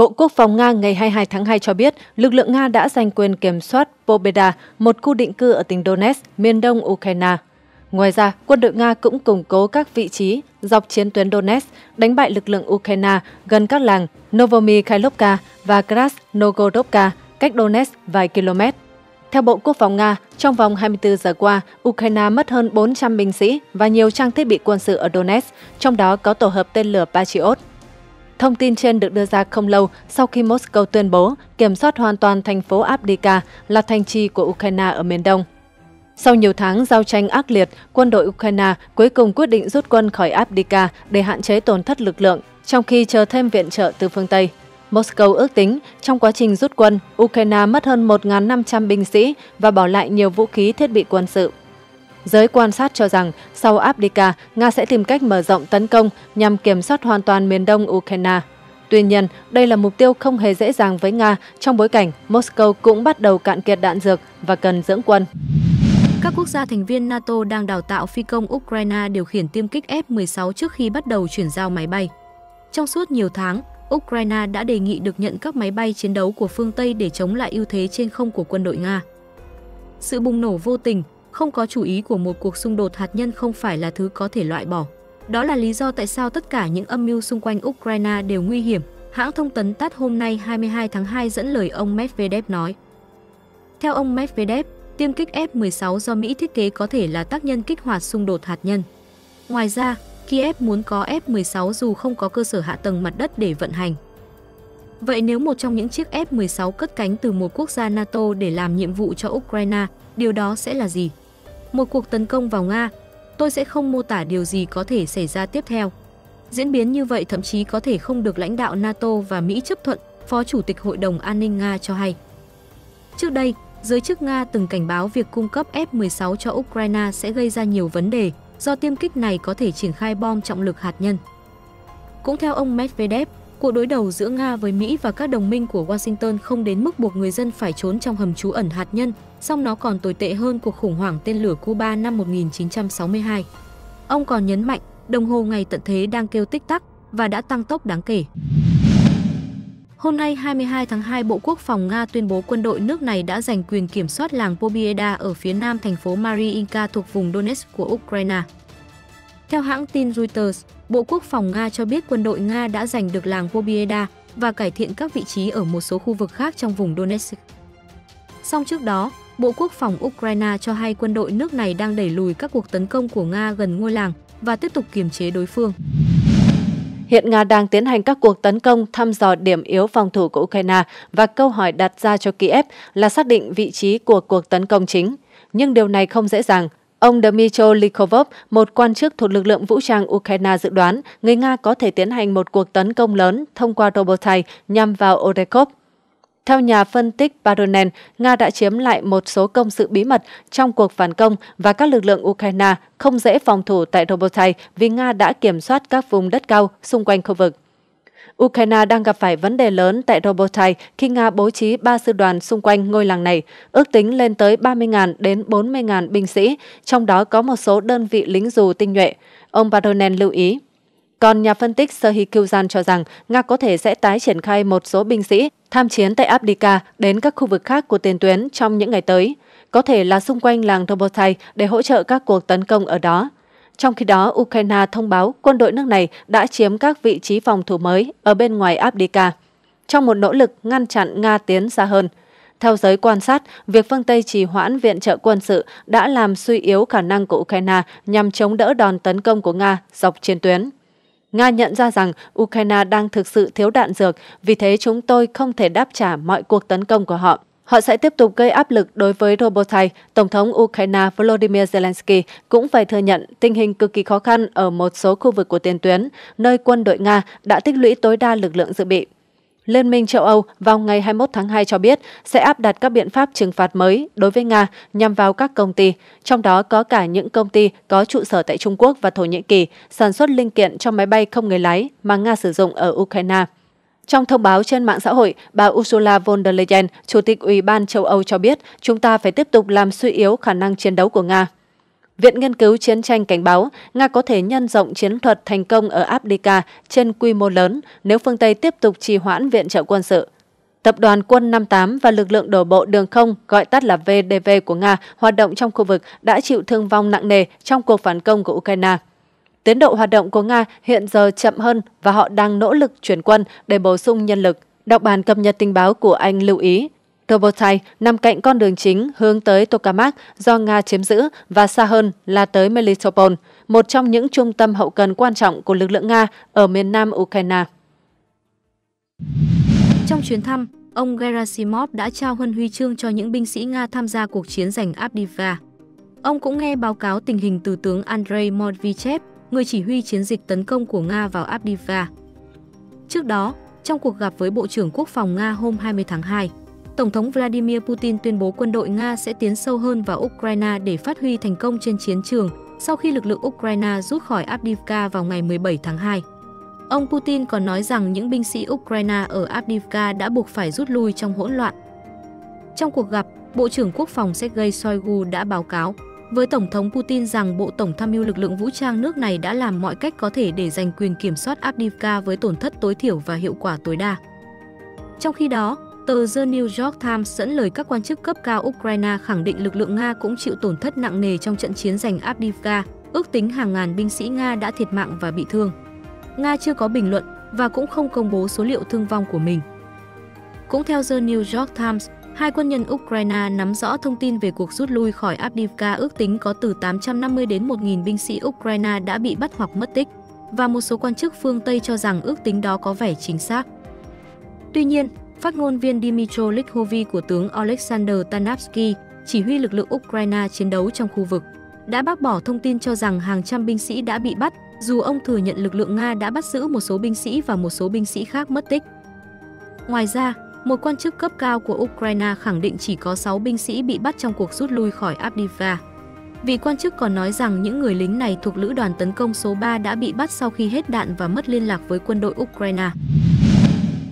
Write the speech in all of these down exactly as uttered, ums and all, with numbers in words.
Bộ Quốc phòng Nga ngày hai mươi hai tháng hai cho biết lực lượng Nga đã giành quyền kiểm soát Pobieda, một khu định cư ở tỉnh Donetsk, miền đông Ukraine. Ngoài ra, quân đội Nga cũng củng cố các vị trí dọc chiến tuyến Donetsk, đánh bại lực lượng Ukraine gần các làng Novomykhailovka và Krasnohorivka, cách Donetsk vài km. Theo Bộ Quốc phòng Nga, trong vòng hai mươi tư giờ qua, Ukraine mất hơn bốn trăm binh sĩ và nhiều trang thiết bị quân sự ở Donetsk, trong đó có tổ hợp tên lửa Patriot. Thông tin trên được đưa ra không lâu sau khi Moscow tuyên bố kiểm soát hoàn toàn thành phố Avdiivka, là thành trì của Ukraine ở miền đông. Sau nhiều tháng giao tranh ác liệt, quân đội Ukraine cuối cùng quyết định rút quân khỏi Avdiivka để hạn chế tổn thất lực lượng, trong khi chờ thêm viện trợ từ phương Tây. Moscow ước tính, trong quá trình rút quân, Ukraine mất hơn một nghìn năm trăm binh sĩ và bỏ lại nhiều vũ khí thiết bị quân sự. Giới quan sát cho rằng, sau Avdiivka, Nga sẽ tìm cách mở rộng tấn công nhằm kiểm soát hoàn toàn miền đông Ukraine. Tuy nhiên, đây là mục tiêu không hề dễ dàng với Nga trong bối cảnh Moscow cũng bắt đầu cạn kiệt đạn dược và cần dưỡng quân. Các quốc gia thành viên NATO đang đào tạo phi công Ukraine điều khiển tiêm kích F mười sáu trước khi bắt đầu chuyển giao máy bay. Trong suốt nhiều tháng, Ukraine đã đề nghị được nhận các máy bay chiến đấu của phương Tây để chống lại ưu thế trên không của quân đội Nga. Sự bùng nổ vô tình, không có chủ ý của một cuộc xung đột hạt nhân không phải là thứ có thể loại bỏ. Đó là lý do tại sao tất cả những âm mưu xung quanh Ukraine đều nguy hiểm, hãng thông tấn tát hôm nay hai mươi hai tháng hai dẫn lời ông Medvedev nói. Theo ông Medvedev, tiêm kích F mười sáu do Mỹ thiết kế có thể là tác nhân kích hoạt xung đột hạt nhân. Ngoài ra, Kiev muốn có F mười sáu dù không có cơ sở hạ tầng mặt đất để vận hành. Vậy nếu một trong những chiếc F mười sáu cất cánh từ một quốc gia NATO để làm nhiệm vụ cho Ukraine, điều đó sẽ là gì? Một cuộc tấn công vào Nga, tôi sẽ không mô tả điều gì có thể xảy ra tiếp theo. Diễn biến như vậy thậm chí có thể không được lãnh đạo NATO và Mỹ chấp thuận, Phó Chủ tịch Hội đồng An ninh Nga cho hay. Trước đây, giới chức Nga từng cảnh báo việc cung cấp F mười sáu cho Ukraine sẽ gây ra nhiều vấn đề, do tiêm kích này có thể triển khai bom trọng lực hạt nhân. Cũng theo ông Medvedev, cuộc đối đầu giữa Nga với Mỹ và các đồng minh của Washington không đến mức buộc người dân phải trốn trong hầm trú ẩn hạt nhân, song nó còn tồi tệ hơn cuộc khủng hoảng tên lửa Cuba năm một nghìn chín trăm sáu mươi hai. Ông còn nhấn mạnh, đồng hồ ngày tận thế đang kêu tích tắc và đã tăng tốc đáng kể. Hôm nay hai mươi hai tháng hai, Bộ Quốc phòng Nga tuyên bố quân đội nước này đã giành quyền kiểm soát làng Pobieda ở phía nam thành phố Mariinka thuộc vùng Donetsk của Ukraine. Theo hãng tin Reuters, Bộ Quốc phòng Nga cho biết quân đội Nga đã giành được làng Pobieda và cải thiện các vị trí ở một số khu vực khác trong vùng Donetsk. Song trước đó, Bộ Quốc phòng Ukraine cho hay quân đội nước này đang đẩy lùi các cuộc tấn công của Nga gần ngôi làng và tiếp tục kiềm chế đối phương. Hiện Nga đang tiến hành các cuộc tấn công thăm dò điểm yếu phòng thủ của Ukraine và câu hỏi đặt ra cho Kiev là xác định vị trí của cuộc tấn công chính. Nhưng điều này không dễ dàng. Ông Dmytro Lykhovii, một quan chức thuộc lực lượng vũ trang Ukraine dự đoán người Nga có thể tiến hành một cuộc tấn công lớn thông qua Dobotai nhằm vào Orikhiv. Theo nhà phân tích Paronen, Nga đã chiếm lại một số công sự bí mật trong cuộc phản công và các lực lượng Ukraine không dễ phòng thủ tại Dobrotye vì Nga đã kiểm soát các vùng đất cao xung quanh khu vực. Ukraine đang gặp phải vấn đề lớn tại Dobrotye khi Nga bố trí ba sư đoàn xung quanh ngôi làng này, ước tính lên tới ba mươi nghìn đến bốn mươi nghìn binh sĩ, trong đó có một số đơn vị lính dù tinh nhuệ, ông Paronen lưu ý. Còn nhà phân tích Serhii Kuzan cho rằng Nga có thể sẽ tái triển khai một số binh sĩ tham chiến tại Avdiivka đến các khu vực khác của tiền tuyến trong những ngày tới, có thể là xung quanh làng Dobotai để hỗ trợ các cuộc tấn công ở đó. Trong khi đó, Ukraine thông báo quân đội nước này đã chiếm các vị trí phòng thủ mới ở bên ngoài Avdiivka, trong một nỗ lực ngăn chặn Nga tiến xa hơn. Theo giới quan sát, việc phương Tây trì hoãn viện trợ quân sự đã làm suy yếu khả năng của Ukraine nhằm chống đỡ đòn tấn công của Nga dọc chiến tuyến. Nga nhận ra rằng Ukraine đang thực sự thiếu đạn dược, vì thế chúng tôi không thể đáp trả mọi cuộc tấn công của họ. Họ sẽ tiếp tục gây áp lực đối với Robotyne. Tổng thống Ukraine Volodymyr Zelensky cũng phải thừa nhận tình hình cực kỳ khó khăn ở một số khu vực của tiền tuyến, nơi quân đội Nga đã tích lũy tối đa lực lượng dự bị. Liên minh châu Âu vào ngày hai mươi mốt tháng hai cho biết sẽ áp đặt các biện pháp trừng phạt mới đối với Nga nhằm vào các công ty, trong đó có cả những công ty có trụ sở tại Trung Quốc và Thổ Nhĩ Kỳ, sản xuất linh kiện cho máy bay không người lái mà Nga sử dụng ở Ukraine. Trong thông báo trên mạng xã hội, bà Ursula von der Leyen, Chủ tịch Ủy ban châu Âu cho biết chúng ta phải tiếp tục làm suy yếu khả năng chiến đấu của Nga. Viện Nghiên cứu Chiến tranh cảnh báo Nga có thể nhân rộng chiến thuật thành công ở Avdiivka trên quy mô lớn nếu phương Tây tiếp tục trì hoãn viện trợ quân sự. Tập đoàn quân năm mươi tám và lực lượng đổ bộ đường không gọi tắt là vê đê vê của Nga hoạt động trong khu vực đã chịu thương vong nặng nề trong cuộc phản công của Ukraine. Tiến độ hoạt động của Nga hiện giờ chậm hơn và họ đang nỗ lực chuyển quân để bổ sung nhân lực. Đọc bản cập nhật tình báo của Anh lưu ý, Dobotai nằm cạnh con đường chính hướng tới Tokamak do Nga chiếm giữ và xa hơn là tới Melitopol, một trong những trung tâm hậu cần quan trọng của lực lượng Nga ở miền nam Ukraine. Trong chuyến thăm, ông Gerasimov đã trao huân huy chương cho những binh sĩ Nga tham gia cuộc chiến giành Avdiivka. Ông cũng nghe báo cáo tình hình từ tướng Andrei Modvichev, người chỉ huy chiến dịch tấn công của Nga vào Avdiivka. Trước đó, trong cuộc gặp với Bộ trưởng Quốc phòng Nga hôm hai mươi tháng hai, Tổng thống Vladimir Putin tuyên bố quân đội Nga sẽ tiến sâu hơn vào Ukraine để phát huy thành công trên chiến trường sau khi lực lượng Ukraine rút khỏi Avdiivka vào ngày mười bảy tháng hai. Ông Putin còn nói rằng những binh sĩ Ukraine ở Avdiivka đã buộc phải rút lui trong hỗn loạn. Trong cuộc gặp, Bộ trưởng Quốc phòng Sergei Shoigu đã báo cáo với Tổng thống Putin rằng Bộ Tổng tham mưu lực lượng vũ trang nước này đã làm mọi cách có thể để giành quyền kiểm soát Avdiivka với tổn thất tối thiểu và hiệu quả tối đa. Trong khi đó, tờ The New York Times dẫn lời các quan chức cấp cao Ukraine khẳng định lực lượng Nga cũng chịu tổn thất nặng nề trong trận chiến giành Avdiivka, ước tính hàng ngàn binh sĩ Nga đã thiệt mạng và bị thương. Nga chưa có bình luận và cũng không công bố số liệu thương vong của mình. Cũng theo The New York Times, hai quân nhân Ukraine nắm rõ thông tin về cuộc rút lui khỏi Avdiivka, ước tính có từ tám trăm năm mươi đến một nghìn binh sĩ Ukraine đã bị bắt hoặc mất tích, và một số quan chức phương Tây cho rằng ước tính đó có vẻ chính xác. Tuy nhiên, phát ngôn viên Dmytro Lykhovii của tướng Alexander Tanavsky, chỉ huy lực lượng Ukraine chiến đấu trong khu vực, đã bác bỏ thông tin cho rằng hàng trăm binh sĩ đã bị bắt, dù ông thừa nhận lực lượng Nga đã bắt giữ một số binh sĩ và một số binh sĩ khác mất tích. Ngoài ra, một quan chức cấp cao của Ukraine khẳng định chỉ có sáu binh sĩ bị bắt trong cuộc rút lui khỏi Avdiivka. Vị quan chức còn nói rằng những người lính này thuộc lữ đoàn tấn công số ba đã bị bắt sau khi hết đạn và mất liên lạc với quân đội Ukraine.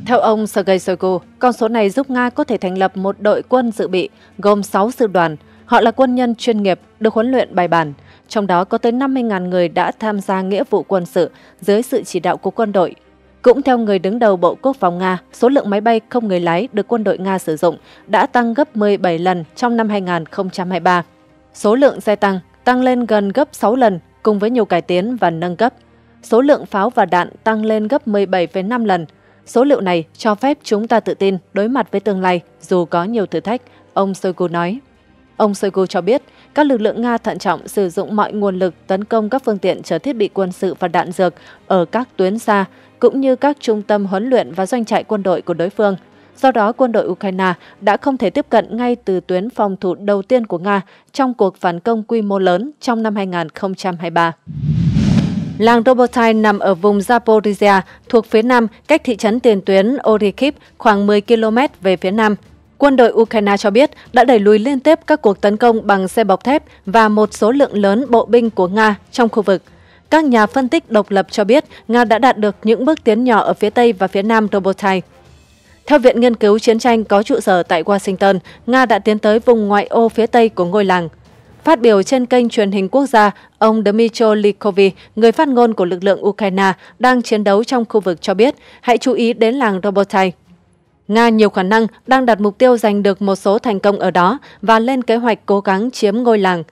Theo ông Sergei Shoigu, con số này giúp Nga có thể thành lập một đội quân dự bị gồm sáu sư đoàn. Họ là quân nhân chuyên nghiệp, được huấn luyện bài bản. Trong đó có tới năm mươi nghìn người đã tham gia nghĩa vụ quân sự dưới sự chỉ đạo của quân đội. Cũng theo người đứng đầu Bộ Quốc phòng Nga, số lượng máy bay không người lái được quân đội Nga sử dụng đã tăng gấp mười bảy lần trong năm hai nghìn không trăm hai mươi ba. Số lượng xe tăng tăng lên gần gấp sáu lần cùng với nhiều cải tiến và nâng cấp. Số lượng pháo và đạn tăng lên gấp mười bảy phẩy năm lần. Số liệu này cho phép chúng ta tự tin đối mặt với tương lai dù có nhiều thử thách, ông Shoigu nói. Ông Shoigu cho biết, các lực lượng Nga thận trọng sử dụng mọi nguồn lực tấn công các phương tiện chở thiết bị quân sự và đạn dược ở các tuyến xa, cũng như các trung tâm huấn luyện và doanh trại quân đội của đối phương. Do đó, quân đội Ukraine đã không thể tiếp cận ngay từ tuyến phòng thủ đầu tiên của Nga trong cuộc phản công quy mô lớn trong năm hai nghìn không trăm hai mươi ba. Làng Dobrotye nằm ở vùng Zaporizhia, thuộc phía nam, cách thị trấn tiền tuyến Orikhiv khoảng mười ki lô mét về phía nam. Quân đội Ukraine cho biết đã đẩy lùi liên tiếp các cuộc tấn công bằng xe bọc thép và một số lượng lớn bộ binh của Nga trong khu vực. Các nhà phân tích độc lập cho biết Nga đã đạt được những bước tiến nhỏ ở phía tây và phía nam Dobrotye. Theo Viện Nghiên cứu Chiến tranh có trụ sở tại Washington, Nga đã tiến tới vùng ngoại ô phía tây của ngôi làng. Phát biểu trên kênh truyền hình quốc gia, ông Dmytro Lykhovii, người phát ngôn của lực lượng Ukraine đang chiến đấu trong khu vực cho biết, hãy chú ý đến làng Dobrotye. Nga nhiều khả năng đang đặt mục tiêu giành được một số thành công ở đó và lên kế hoạch cố gắng chiếm ngôi làng.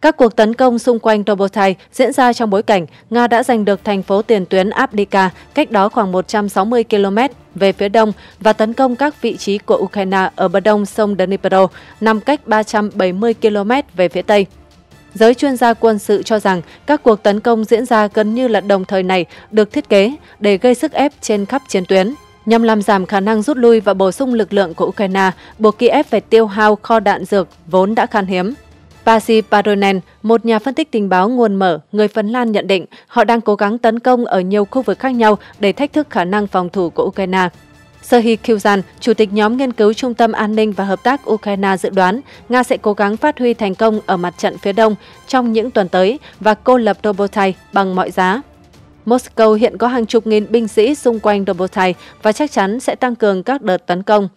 Các cuộc tấn công xung quanh Dobrotye diễn ra trong bối cảnh Nga đã giành được thành phố tiền tuyến Avdiivka cách đó khoảng một trăm sáu mươi ki lô mét về phía đông và tấn công các vị trí của Ukraine ở bờ đông sông Dnipro nằm cách ba trăm bảy mươi ki lô mét về phía tây. Giới chuyên gia quân sự cho rằng các cuộc tấn công diễn ra gần như là đồng thời này được thiết kế để gây sức ép trên khắp chiến tuyến, nhằm làm giảm khả năng rút lui và bổ sung lực lượng của Ukraine, buộc Kiev phải tiêu hao kho đạn dược vốn đã khan hiếm. Paronen, một nhà phân tích tình báo nguồn mở, người Phần Lan nhận định họ đang cố gắng tấn công ở nhiều khu vực khác nhau để thách thức khả năng phòng thủ của Ukraine. Serhii Kuzan, chủ tịch nhóm nghiên cứu Trung tâm An ninh và Hợp tác Ukraine dự đoán Nga sẽ cố gắng phát huy thành công ở mặt trận phía đông trong những tuần tới và cô lập Dobrotye bằng mọi giá. Moscow hiện có hàng chục nghìn binh sĩ xung quanh Dobrotye và chắc chắn sẽ tăng cường các đợt tấn công.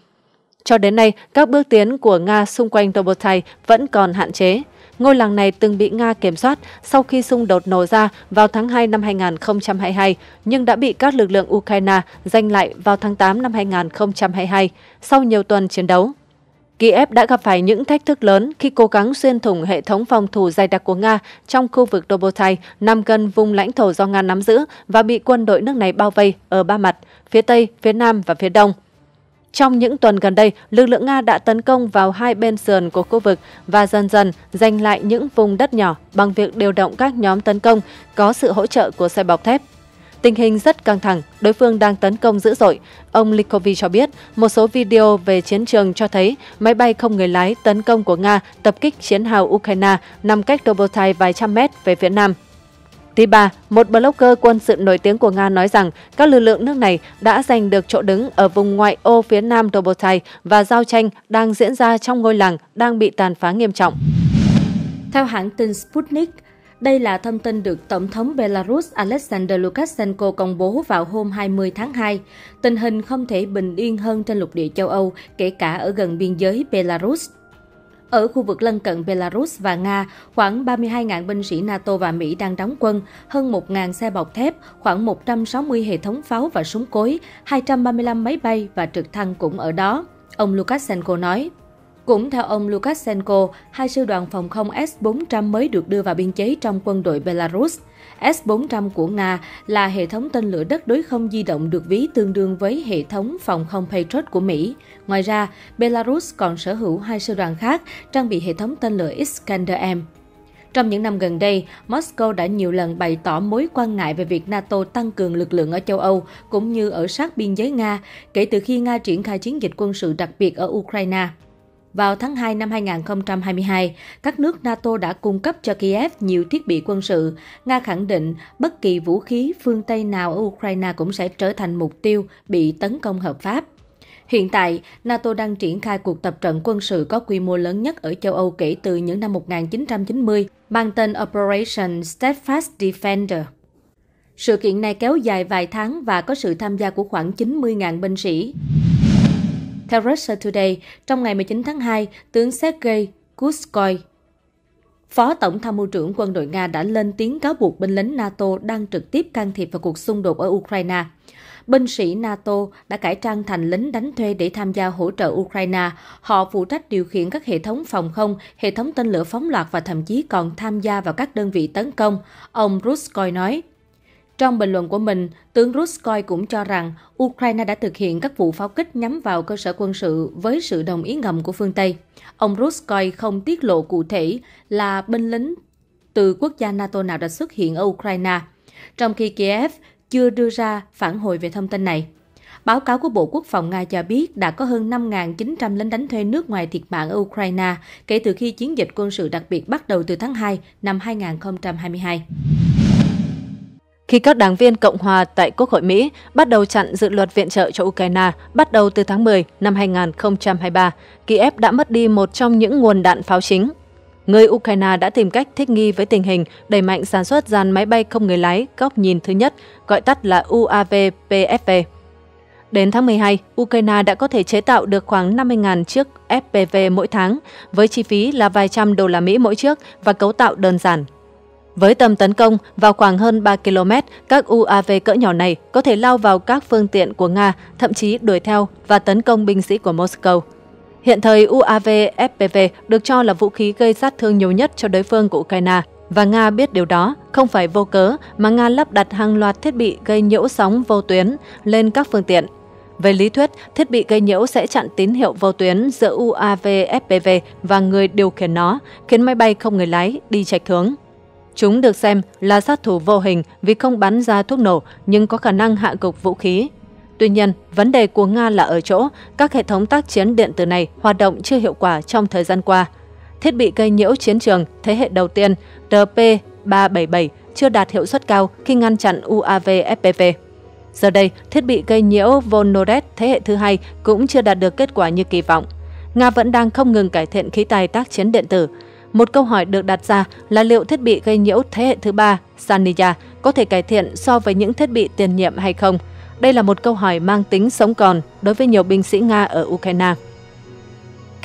Cho đến nay, các bước tiến của Nga xung quanh Dobotai vẫn còn hạn chế. Ngôi làng này từng bị Nga kiểm soát sau khi xung đột nổ ra vào tháng hai năm hai nghìn không trăm hai mươi hai, nhưng đã bị các lực lượng Ukraine giành lại vào tháng tám năm hai nghìn không trăm hai mươi hai, sau nhiều tuần chiến đấu. Kiev đã gặp phải những thách thức lớn khi cố gắng xuyên thủng hệ thống phòng thủ dày đặc của Nga trong khu vực Dobotai nằm gần vùng lãnh thổ do Nga nắm giữ và bị quân đội nước này bao vây ở ba mặt, phía Tây, phía Nam và phía Đông. Trong những tuần gần đây, lực lượng Nga đã tấn công vào hai bên sườn của khu vực và dần dần giành lại những vùng đất nhỏ bằng việc điều động các nhóm tấn công có sự hỗ trợ của xe bọc thép. Tình hình rất căng thẳng, đối phương đang tấn công dữ dội. Ông Lykhovii cho biết, một số video về chiến trường cho thấy máy bay không người lái tấn công của Nga tập kích chiến hào Ukraine nằm cách Dobotai vài trăm mét về phía nam. Tiba, một blogger quân sự nổi tiếng của Nga nói rằng các lực lượng nước này đã giành được chỗ đứng ở vùng ngoại ô phía nam Dobotai và giao tranh đang diễn ra trong ngôi làng đang bị tàn phá nghiêm trọng. Theo hãng tin Sputnik, đây là thông tin được Tổng thống Belarus Alexander Lukashenko công bố vào hôm hai mươi tháng hai. Tình hình không thể bình yên hơn trên lục địa châu Âu, kể cả ở gần biên giới Belarus. Ở khu vực lân cận Belarus và Nga, khoảng ba mươi hai nghìn binh sĩ NATO và Mỹ đang đóng quân, hơn một nghìn xe bọc thép, khoảng một trăm sáu mươi hệ thống pháo và súng cối, hai trăm ba mươi lăm máy bay và trực thăng cũng ở đó, ông Lukashenko nói. Cũng theo ông Lukashenko, hai sư đoàn phòng không S bốn trăm mới được đưa vào biên chế trong quân đội Belarus. S bốn trăm của Nga là hệ thống tên lửa đất đối không di động được ví tương đương với hệ thống phòng không Patriot của Mỹ. Ngoài ra, Belarus còn sở hữu hai sư đoàn khác trang bị hệ thống tên lửa Iskander-M. Trong những năm gần đây, Moscow đã nhiều lần bày tỏ mối quan ngại về việc NATO tăng cường lực lượng ở châu Âu cũng như ở sát biên giới Nga kể từ khi Nga triển khai chiến dịch quân sự đặc biệt ở Ukraine. Vào tháng hai năm hai nghìn không trăm hai mươi hai, các nước NATO đã cung cấp cho Kiev nhiều thiết bị quân sự. Nga khẳng định bất kỳ vũ khí phương Tây nào ở Ukraine cũng sẽ trở thành mục tiêu bị tấn công hợp pháp. Hiện tại, NATO đang triển khai cuộc tập trận quân sự có quy mô lớn nhất ở châu Âu kể từ những năm một nghìn chín trăm chín mươi, mang tên Operation Steadfast Defender. Sự kiện này kéo dài vài tháng và có sự tham gia của khoảng chín mươi nghìn binh sĩ. Theo Russia Today, trong ngày mười chín tháng hai, tướng Sergei Kuzan, Phó Tổng tham mưu trưởng quân đội Nga đã lên tiếng cáo buộc binh lính NATO đang trực tiếp can thiệp vào cuộc xung đột ở Ukraine. Binh sĩ NATO đã cải trang thành lính đánh thuê để tham gia hỗ trợ Ukraine. Họ phụ trách điều khiển các hệ thống phòng không, hệ thống tên lửa phóng loạt và thậm chí còn tham gia vào các đơn vị tấn công, ông Kuzan nói. Trong bình luận của mình, tướng Ruskoy cũng cho rằng Ukraine đã thực hiện các vụ pháo kích nhắm vào cơ sở quân sự với sự đồng ý ngầm của phương Tây. Ông Ruskoy không tiết lộ cụ thể là binh lính từ quốc gia NATO nào đã xuất hiện ở Ukraine, trong khi Kiev chưa đưa ra phản hồi về thông tin này. Báo cáo của Bộ Quốc phòng Nga cho biết đã có hơn năm nghìn chín trăm lính đánh thuê nước ngoài thiệt mạng ở Ukraine kể từ khi chiến dịch quân sự đặc biệt bắt đầu từ tháng hai năm hai nghìn không trăm hai mươi hai. Khi các đảng viên Cộng hòa tại Quốc hội Mỹ bắt đầu chặn dự luật viện trợ cho Ukraine bắt đầu từ tháng mười năm hai nghìn không trăm hai mươi ba, Kiev đã mất đi một trong những nguồn đạn pháo chính. Người Ukraine đã tìm cách thích nghi với tình hình, đẩy mạnh sản xuất dàn máy bay không người lái góc nhìn thứ nhất, gọi tắt là u a vê ép pê vê. Đến tháng mười hai, Ukraine đã có thể chế tạo được khoảng năm mươi nghìn chiếc ép pê vê mỗi tháng, với chi phí là vài trăm đô la Mỹ mỗi chiếc và cấu tạo đơn giản. Với tầm tấn công vào khoảng hơn ba ki lô mét, các u a vê cỡ nhỏ này có thể lao vào các phương tiện của Nga, thậm chí đuổi theo và tấn công binh sĩ của Moscow. Hiện thời, u a vê ép pê vê được cho là vũ khí gây sát thương nhiều nhất cho đối phương của Ukraine, và Nga biết điều đó, không phải vô cớ mà Nga lắp đặt hàng loạt thiết bị gây nhiễu sóng vô tuyến lên các phương tiện. Về lý thuyết, thiết bị gây nhiễu sẽ chặn tín hiệu vô tuyến giữa u a vê ép pê vê và người điều khiển nó, khiến máy bay không người lái đi chệch hướng. Chúng được xem là sát thủ vô hình vì không bắn ra thuốc nổ nhưng có khả năng hạ gục vũ khí. Tuy nhiên, vấn đề của Nga là ở chỗ các hệ thống tác chiến điện tử này hoạt động chưa hiệu quả trong thời gian qua. Thiết bị gây nhiễu chiến trường thế hệ đầu tiên T P ba bảy bảy chưa đạt hiệu suất cao khi ngăn chặn u a vê ép pê vê. Giờ đây, thiết bị gây nhiễu Volnodet thế hệ thứ hai cũng chưa đạt được kết quả như kỳ vọng. Nga vẫn đang không ngừng cải thiện khí tài tác chiến điện tử. Một câu hỏi được đặt ra là liệu thiết bị gây nhiễu thế hệ thứ ba, Saniya, có thể cải thiện so với những thiết bị tiền nhiệm hay không? Đây là một câu hỏi mang tính sống còn đối với nhiều binh sĩ Nga ở Ukraine.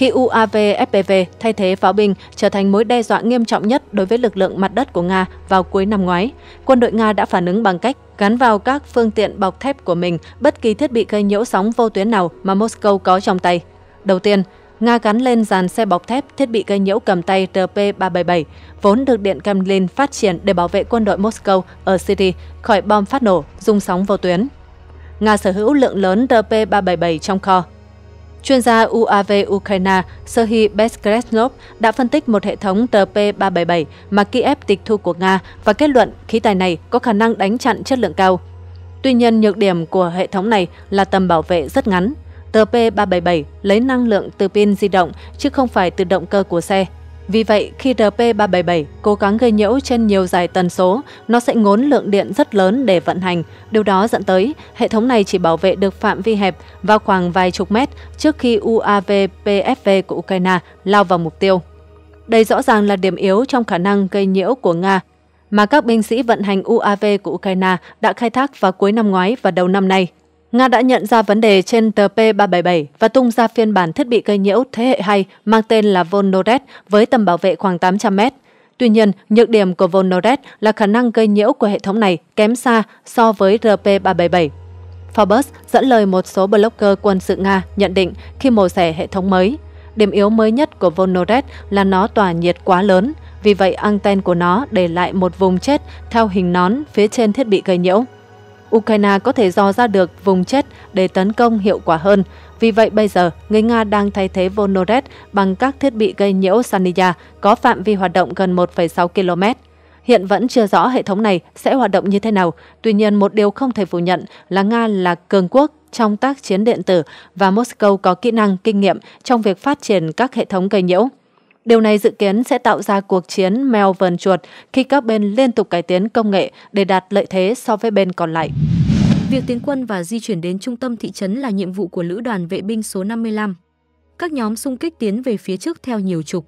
khi u a vê ép pê vê thay thế pháo binh trở thành mối đe dọa nghiêm trọng nhất đối với lực lượng mặt đất của Nga vào cuối năm ngoái. Quân đội Nga đã phản ứng bằng cách gắn vào các phương tiện bọc thép của mình bất kỳ thiết bị gây nhiễu sóng vô tuyến nào mà Moscow có trong tay. Đầu tiên, Nga gắn lên dàn xe bọc thép thiết bị gây nhiễu cầm tay T P ba bảy bảy, vốn được Điện Kremlin phát triển để bảo vệ quân đội Moscow ở Syria khỏi bom phát nổ, rung sóng vô tuyến. Nga sở hữu lượng lớn T P ba bảy bảy trong kho. Chuyên gia u a vê Ukraine Serhii Kuzan đã phân tích một hệ thống T P ba bảy bảy mà Kiev tịch thu của Nga và kết luận khí tài này có khả năng đánh chặn chất lượng cao. Tuy nhiên, nhược điểm của hệ thống này là tầm bảo vệ rất ngắn. T P ba bảy bảy lấy năng lượng từ pin di động chứ không phải từ động cơ của xe. Vì vậy, khi T P ba bảy bảy cố gắng gây nhiễu trên nhiều dải tần số, nó sẽ ngốn lượng điện rất lớn để vận hành. Điều đó dẫn tới, hệ thống này chỉ bảo vệ được phạm vi hẹp vào khoảng vài chục mét trước khi u a vê pê ép vê của Ukraine lao vào mục tiêu. Đây rõ ràng là điểm yếu trong khả năng gây nhiễu của Nga, mà các binh sĩ vận hành u a vê của Ukraine đã khai thác vào cuối năm ngoái và đầu năm nay. Nga đã nhận ra vấn đề trên T P ba bảy bảy và tung ra phiên bản thiết bị gây nhiễu thế hệ hai mang tên là Volnodet với tầm bảo vệ khoảng tám trăm mét. Tuy nhiên, nhược điểm của Volnodet là khả năng gây nhiễu của hệ thống này kém xa so với R P ba bảy bảy. Forbes dẫn lời một số blogger quân sự Nga nhận định khi mổ xẻ hệ thống mới. Điểm yếu mới nhất của Volnodet là nó tỏa nhiệt quá lớn, vì vậy anten của nó để lại một vùng chết theo hình nón phía trên thiết bị gây nhiễu. Ukraine có thể dò ra được vùng chết để tấn công hiệu quả hơn. Vì vậy, bây giờ, người Nga đang thay thế Volnodet bằng các thiết bị gây nhiễu Saniya có phạm vi hoạt động gần một phẩy sáu ki lô mét. Hiện vẫn chưa rõ hệ thống này sẽ hoạt động như thế nào. Tuy nhiên, một điều không thể phủ nhận là Nga là cường quốc trong tác chiến điện tử và Moscow có kỹ năng, kinh nghiệm trong việc phát triển các hệ thống gây nhiễu. Điều này dự kiến sẽ tạo ra cuộc chiến mèo vờn chuột khi các bên liên tục cải tiến công nghệ để đạt lợi thế so với bên còn lại. Việc tiến quân và di chuyển đến trung tâm thị trấn là nhiệm vụ của Lữ đoàn Vệ binh số năm mươi lăm. Các nhóm xung kích tiến về phía trước theo nhiều trục.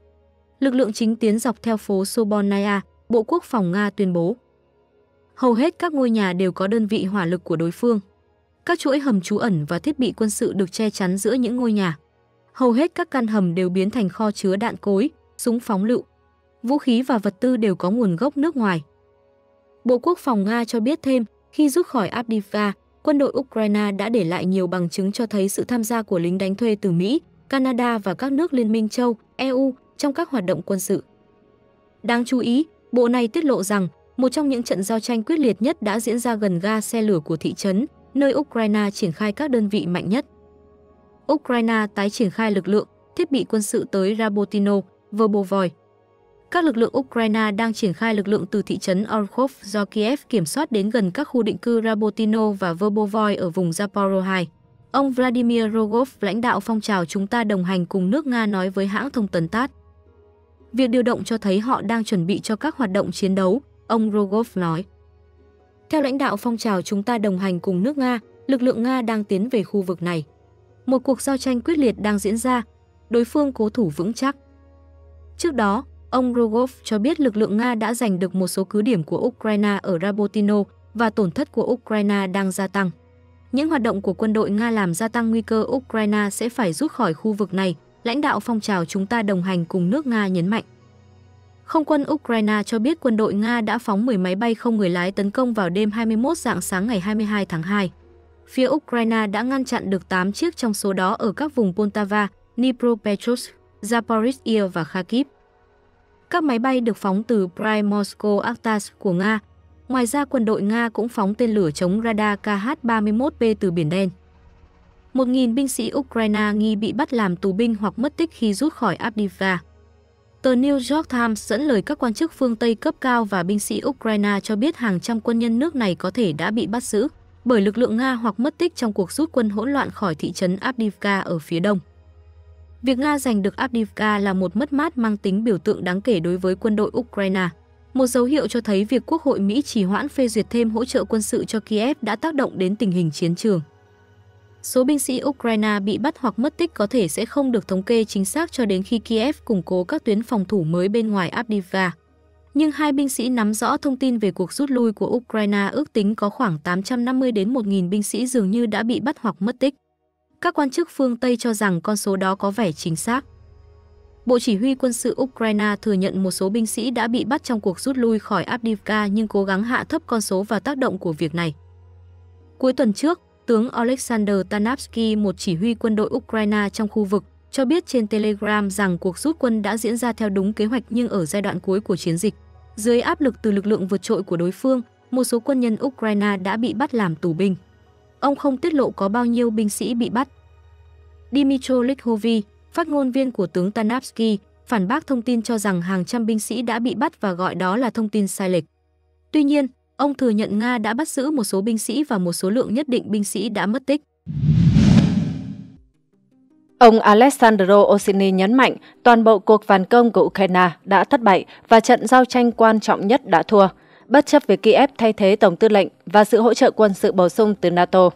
Lực lượng chính tiến dọc theo phố Sobornaya, Bộ Quốc phòng Nga tuyên bố. Hầu hết các ngôi nhà đều có đơn vị hỏa lực của đối phương. Các chuỗi hầm trú ẩn và thiết bị quân sự được che chắn giữa những ngôi nhà. Hầu hết các căn hầm đều biến thành kho chứa đạn cối, súng phóng lựu. Vũ khí và vật tư đều có nguồn gốc nước ngoài. Bộ Quốc phòng Nga cho biết thêm, khi rút khỏi Avdiivka, quân đội Ukraine đã để lại nhiều bằng chứng cho thấy sự tham gia của lính đánh thuê từ Mỹ, Canada và các nước Liên minh châu, E U trong các hoạt động quân sự. Đáng chú ý, bộ này tiết lộ rằng một trong những trận giao tranh quyết liệt nhất đã diễn ra gần ga xe lửa của thị trấn, nơi Ukraine triển khai các đơn vị mạnh nhất. Ukraine tái triển khai lực lượng, thiết bị quân sự tới Robotyne, Verbovoy. Các lực lượng Ukraine đang triển khai lực lượng từ thị trấn Orikhiv do Kiev kiểm soát đến gần các khu định cư Robotyne và Verbovoy ở vùng Zaporizhia. Ông Vladimir Rogov, lãnh đạo phong trào Chúng ta đồng hành cùng nước Nga nói với hãng thông tấn tát. Việc điều động cho thấy họ đang chuẩn bị cho các hoạt động chiến đấu, ông Rogov nói. Theo lãnh đạo phong trào Chúng ta đồng hành cùng nước Nga, lực lượng Nga đang tiến về khu vực này. Một cuộc giao tranh quyết liệt đang diễn ra, đối phương cố thủ vững chắc. Trước đó, ông Rogov cho biết lực lượng Nga đã giành được một số cứ điểm của Ukraine ở Robotyne và tổn thất của Ukraine đang gia tăng. Những hoạt động của quân đội Nga làm gia tăng nguy cơ Ukraine sẽ phải rút khỏi khu vực này, lãnh đạo phong trào Chúng ta đồng hành cùng nước Nga nhấn mạnh. Không quân Ukraine cho biết quân đội Nga đã phóng mười máy bay không người lái tấn công vào đêm hai mươi mốt rạng sáng ngày hai mươi hai tháng hai. Phía Ukraine đã ngăn chặn được tám chiếc trong số đó ở các vùng Poltava, Dnipropetrovsk, Zaporizhia và Kharkiv. Các máy bay được phóng từ Primorsko-Arkhangelsk của Nga. Ngoài ra, quân đội Nga cũng phóng tên lửa chống radar K H ba mươi mốt B từ Biển Đen. một nghìn binh sĩ Ukraine nghi bị bắt làm tù binh hoặc mất tích khi rút khỏi Avdiivka. Tờ New York Times dẫn lời các quan chức phương Tây cấp cao và binh sĩ Ukraine cho biết hàng trăm quân nhân nước này có thể đã bị bắt giữ bởi lực lượng Nga hoặc mất tích trong cuộc rút quân hỗn loạn khỏi thị trấn Avdiivka ở phía đông. Việc Nga giành được Avdiivka là một mất mát mang tính biểu tượng đáng kể đối với quân đội Ukraine, một dấu hiệu cho thấy việc Quốc hội Mỹ trì hoãn phê duyệt thêm hỗ trợ quân sự cho Kiev đã tác động đến tình hình chiến trường. Số binh sĩ Ukraine bị bắt hoặc mất tích có thể sẽ không được thống kê chính xác cho đến khi Kiev củng cố các tuyến phòng thủ mới bên ngoài Avdiivka. Nhưng hai binh sĩ nắm rõ thông tin về cuộc rút lui của Ukraine ước tính có khoảng tám trăm năm mươi đến một nghìn binh sĩ dường như đã bị bắt hoặc mất tích. Các quan chức phương Tây cho rằng con số đó có vẻ chính xác. Bộ Chỉ huy quân sự Ukraine thừa nhận một số binh sĩ đã bị bắt trong cuộc rút lui khỏi Avdiivka nhưng cố gắng hạ thấp con số và tác động của việc này. Cuối tuần trước, tướng Alexander Tanapsky, một chỉ huy quân đội Ukraine trong khu vực, cho biết trên Telegram rằng cuộc rút quân đã diễn ra theo đúng kế hoạch nhưng ở giai đoạn cuối của chiến dịch. Dưới áp lực từ lực lượng vượt trội của đối phương, một số quân nhân Ukraine đã bị bắt làm tù binh. Ông không tiết lộ có bao nhiêu binh sĩ bị bắt. Dmytro Lykhovii, phát ngôn viên của tướng Tanapsky, phản bác thông tin cho rằng hàng trăm binh sĩ đã bị bắt và gọi đó là thông tin sai lệch. Tuy nhiên, ông thừa nhận Nga đã bắt giữ một số binh sĩ và một số lượng nhất định binh sĩ đã mất tích. Ông Alessandro Orsini nhấn mạnh toàn bộ cuộc phản công của Ukraine đã thất bại và trận giao tranh quan trọng nhất đã thua, bất chấp việc Kiev thay thế Tổng tư lệnh và sự hỗ trợ quân sự bổ sung từ NATO.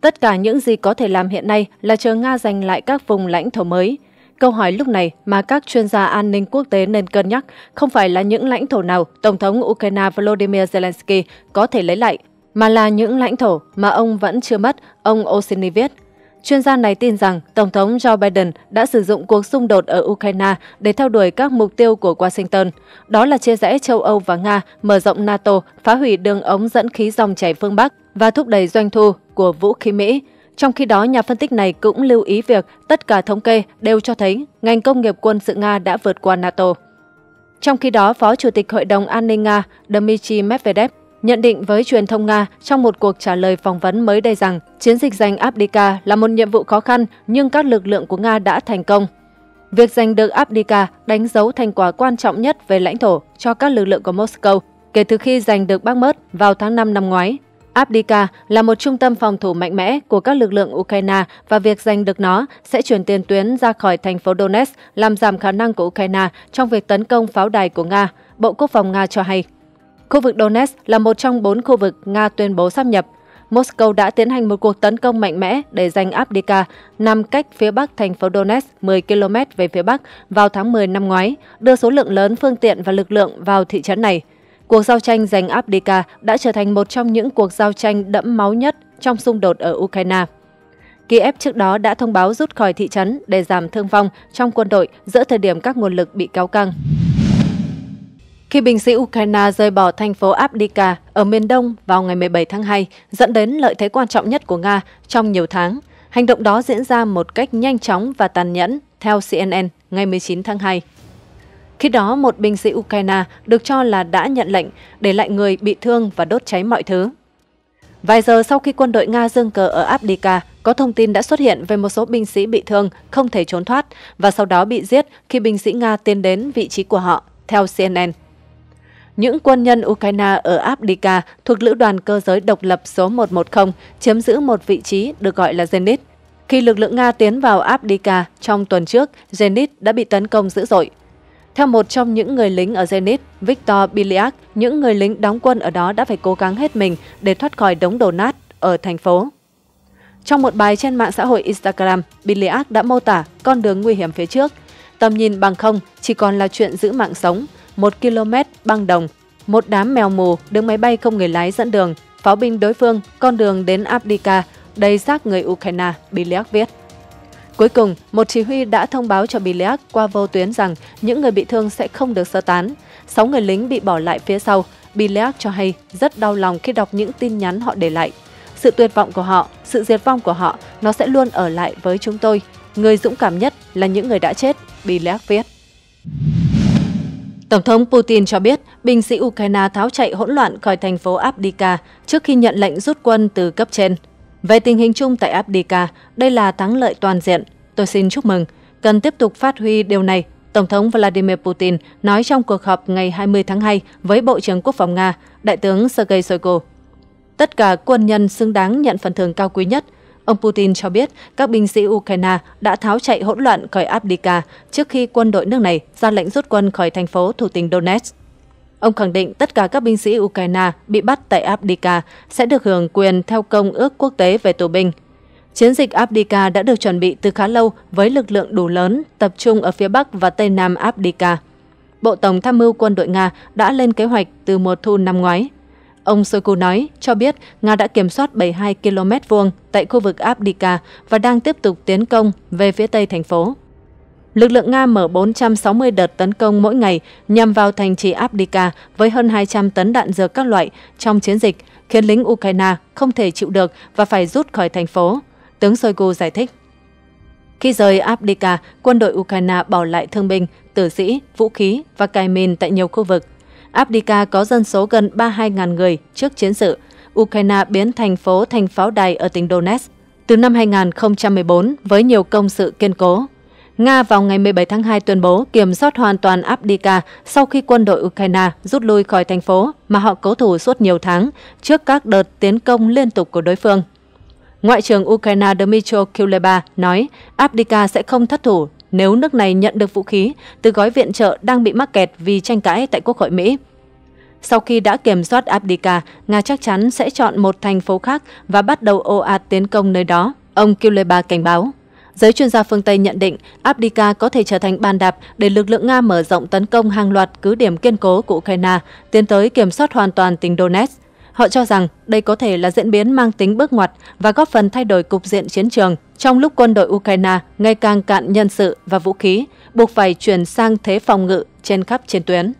Tất cả những gì có thể làm hiện nay là chờ Nga giành lại các vùng lãnh thổ mới. Câu hỏi lúc này mà các chuyên gia an ninh quốc tế nên cân nhắc không phải là những lãnh thổ nào Tổng thống Ukraine Volodymyr Zelensky có thể lấy lại, mà là những lãnh thổ mà ông vẫn chưa mất, ông Orsini viết. Chuyên gia này tin rằng Tổng thống Joe Biden đã sử dụng cuộc xung đột ở Ukraine để theo đuổi các mục tiêu của Washington, đó là chia rẽ châu Âu và Nga, mở rộng NATO, phá hủy đường ống dẫn khí dòng chảy phương Bắc và thúc đẩy doanh thu của vũ khí Mỹ. Trong khi đó, nhà phân tích này cũng lưu ý việc tất cả thống kê đều cho thấy ngành công nghiệp quân sự Nga đã vượt qua NATO. Trong khi đó, Phó Chủ tịch Hội đồng An ninh Nga Dmitry Medvedev nhận định với truyền thông Nga trong một cuộc trả lời phỏng vấn mới đây rằng chiến dịch giành Avdiivka là một nhiệm vụ khó khăn nhưng các lực lượng của Nga đã thành công. Việc giành được Avdiivka đánh dấu thành quả quan trọng nhất về lãnh thổ cho các lực lượng của Moscow kể từ khi giành được Bakhmut vào tháng năm năm ngoái. Avdiivka là một trung tâm phòng thủ mạnh mẽ của các lực lượng Ukraine và việc giành được nó sẽ chuyển tiền tuyến ra khỏi thành phố Donetsk, làm giảm khả năng của Ukraine trong việc tấn công pháo đài của Nga, Bộ Quốc phòng Nga cho hay. Khu vực Donetsk là một trong bốn khu vực Nga tuyên bố sáp nhập. Moscow đã tiến hành một cuộc tấn công mạnh mẽ để giành Avdiivka nằm cách phía bắc thành phố Donetsk mười ki lô mét về phía bắc vào tháng mười năm ngoái, đưa số lượng lớn phương tiện và lực lượng vào thị trấn này. Cuộc giao tranh giành Avdiivka đã trở thành một trong những cuộc giao tranh đẫm máu nhất trong xung đột ở Ukraine. Kiev trước đó đã thông báo rút khỏi thị trấn để giảm thương vong trong quân đội giữa thời điểm các nguồn lực bị kéo căng. Khi binh sĩ Ukraine rời bỏ thành phố Avdiivka ở miền đông vào ngày mười bảy tháng hai, dẫn đến lợi thế quan trọng nhất của Nga trong nhiều tháng, hành động đó diễn ra một cách nhanh chóng và tàn nhẫn, theo xê en en ngày mười chín tháng hai. Khi đó, một binh sĩ Ukraine được cho là đã nhận lệnh, để lại người bị thương và đốt cháy mọi thứ. Vài giờ sau khi quân đội Nga giương cờ ở Avdiivka, có thông tin đã xuất hiện về một số binh sĩ bị thương không thể trốn thoát và sau đó bị giết khi binh sĩ Nga tiến đến vị trí của họ, theo xê en en. Những quân nhân Ukraine ở Avdiivka thuộc Lữ đoàn Cơ giới Độc lập số một một không chiếm giữ một vị trí được gọi là Zenit. Khi lực lượng Nga tiến vào Avdiivka trong tuần trước, Zenit đã bị tấn công dữ dội. Theo một trong những người lính ở Zenit, Viktor Biliak, những người lính đóng quân ở đó đã phải cố gắng hết mình để thoát khỏi đống đổ nát ở thành phố. Trong một bài trên mạng xã hội Instagram, Biliak đã mô tả con đường nguy hiểm phía trước. Tầm nhìn bằng không chỉ còn là chuyện giữ mạng sống. Một km băng đồng, một đám mèo mù, đứng máy bay không người lái dẫn đường, pháo binh đối phương, con đường đến Avdiivka, đầy xác người Ukraine, Biliak viết. Cuối cùng, một chỉ huy đã thông báo cho Biliak qua vô tuyến rằng những người bị thương sẽ không được sơ tán. Sáu người lính bị bỏ lại phía sau, Biliak cho hay rất đau lòng khi đọc những tin nhắn họ để lại. Sự tuyệt vọng của họ, sự diệt vong của họ, nó sẽ luôn ở lại với chúng tôi. Người dũng cảm nhất là những người đã chết, Biliak viết. Tổng thống Putin cho biết binh sĩ Ukraine tháo chạy hỗn loạn khỏi thành phố Avdiivka trước khi nhận lệnh rút quân từ cấp trên. Về tình hình chung tại Avdiivka, đây là thắng lợi toàn diện. Tôi xin chúc mừng. Cần tiếp tục phát huy điều này, Tổng thống Vladimir Putin nói trong cuộc họp ngày hai mươi tháng hai với Bộ trưởng Quốc phòng Nga, Đại tướng Sergei Shoigu. Tất cả quân nhân xứng đáng nhận phần thưởng cao quý nhất. Ông Putin cho biết các binh sĩ Ukraine đã tháo chạy hỗn loạn khỏi Avdiivka trước khi quân đội nước này ra lệnh rút quân khỏi thành phố thủ tỉnh Donetsk. Ông khẳng định tất cả các binh sĩ Ukraine bị bắt tại Avdiivka sẽ được hưởng quyền theo Công ước Quốc tế về tù binh. Chiến dịch Avdiivka đã được chuẩn bị từ khá lâu với lực lượng đủ lớn tập trung ở phía bắc và tây nam Avdiivka. Bộ Tổng tham mưu quân đội Nga đã lên kế hoạch từ mùa thu năm ngoái. Ông Shoigu nói, cho biết Nga đã kiểm soát bảy mươi hai ki lô mét vuông tại khu vực Avdiivka và đang tiếp tục tiến công về phía tây thành phố. Lực lượng Nga mở bốn trăm sáu mươi đợt tấn công mỗi ngày nhằm vào thành trì Avdiivka với hơn hai trăm tấn đạn dược các loại trong chiến dịch, khiến lính Ukraine không thể chịu được và phải rút khỏi thành phố, tướng Shoigu giải thích. Khi rời Avdiivka, quân đội Ukraine bỏ lại thương binh, tử sĩ, vũ khí và cài mìn tại nhiều khu vực. Avdiivka có dân số gần ba mươi hai nghìn người trước chiến sự. Ukraine biến thành phố thành pháo đài ở tỉnh Donetsk từ năm hai nghìn không trăm mười bốn với nhiều công sự kiên cố. Nga vào ngày mười bảy tháng hai tuyên bố kiểm soát hoàn toàn Avdiivka sau khi quân đội Ukraine rút lui khỏi thành phố mà họ cố thủ suốt nhiều tháng trước các đợt tiến công liên tục của đối phương. Ngoại trưởng Ukraine Dmytro Lykhovii nói Avdiivka sẽ không thất thủ nếu nước này nhận được vũ khí từ gói viện trợ đang bị mắc kẹt vì tranh cãi tại Quốc hội Mỹ. Sau khi đã kiểm soát Avdiivka, Nga chắc chắn sẽ chọn một thành phố khác và bắt đầu ồ ạt tiến công nơi đó, ông Lykhovii cảnh báo. Giới chuyên gia phương Tây nhận định Avdiivka có thể trở thành bàn đạp để lực lượng Nga mở rộng tấn công hàng loạt cứ điểm kiên cố của Ukraine, tiến tới kiểm soát hoàn toàn tỉnh Donetsk. Họ cho rằng đây có thể là diễn biến mang tính bước ngoặt và góp phần thay đổi cục diện chiến trường trong lúc quân đội Ukraine ngày càng cạn nhân sự và vũ khí, buộc phải chuyển sang thế phòng ngự trên khắp chiến tuyến.